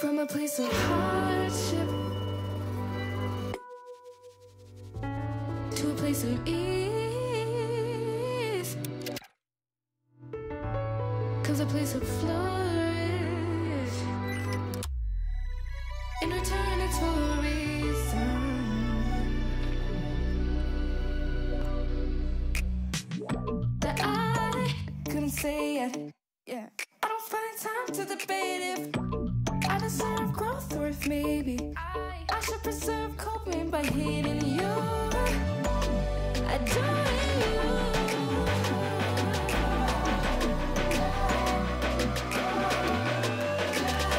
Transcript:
from a place of hardship to a place of ease, comes a place of flourish. In return, it's for a reason that I couldn't say yet. Yeah, I don't find time to debate if I deserve growth or if maybe I should preserve coping by hating.